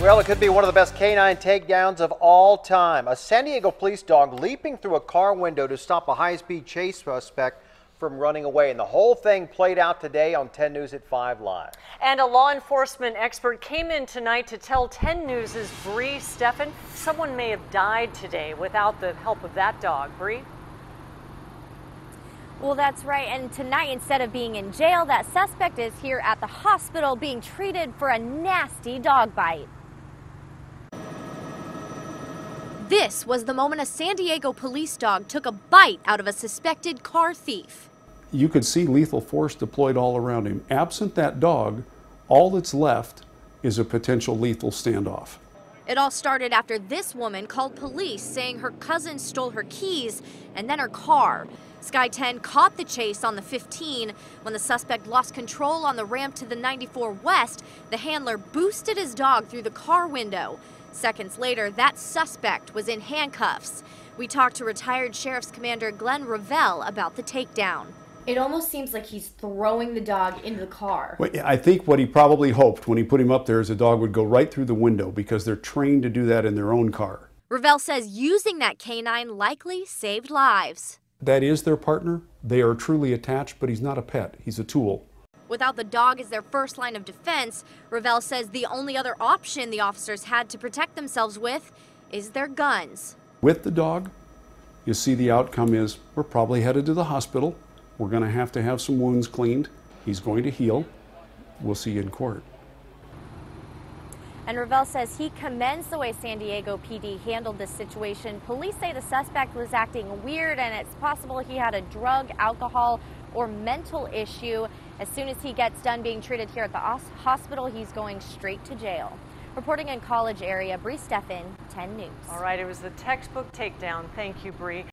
Well, it could be one of the best canine takedowns of all time. A San Diego police dog leaping through a car window to stop a high-speed chase suspect from running away. And the whole thing played out today on 10 News at 5 Live. And a law enforcement expert came in tonight to tell 10 News' Bree Steffen someone may have died today without the help of that dog. Bree? Well, that's right. And tonight, instead of being in jail, that suspect is here at the hospital being treated for a nasty dog bite. This was the moment a San Diego police dog took a bite out of a suspected car thief. You could see lethal force deployed all around him. Absent that dog, all that's left is a potential lethal standoff. It all started after this woman called police saying her cousin stole her keys and then her car. Sky 10 caught the chase on the 15. When the suspect lost control on the ramp to the 94 West, the handler boosted his dog through the car window. Seconds later, that suspect was in handcuffs. We talked to retired Sheriff's Commander Glenn Ravel about the takedown. It almost seems like he's throwing the dog into the car. Well, I think what he probably hoped when he put him up there is the dog would go right through the window, because they're trained to do that in their own car. Ravel says using that canine likely saved lives. That is their partner. They are truly attached, but he's not a pet. He's a tool. Without the dog as their first line of defense, Ravel says the only other option the officers had to protect themselves with is their guns. With the dog, you see the outcome is we're probably headed to the hospital. We're going to have some wounds cleaned. He's going to heal. We'll see you in court. And Ravel says he commends the way San Diego PD handled this situation. Police say the suspect was acting weird, and it's possible he had a drug, alcohol, or mental issue. As soon as he gets done being treated here at the hospital, he's going straight to jail. Reporting in College area, Bree Steffen, 10 News. All right, it was the textbook takedown. Thank you, Bree.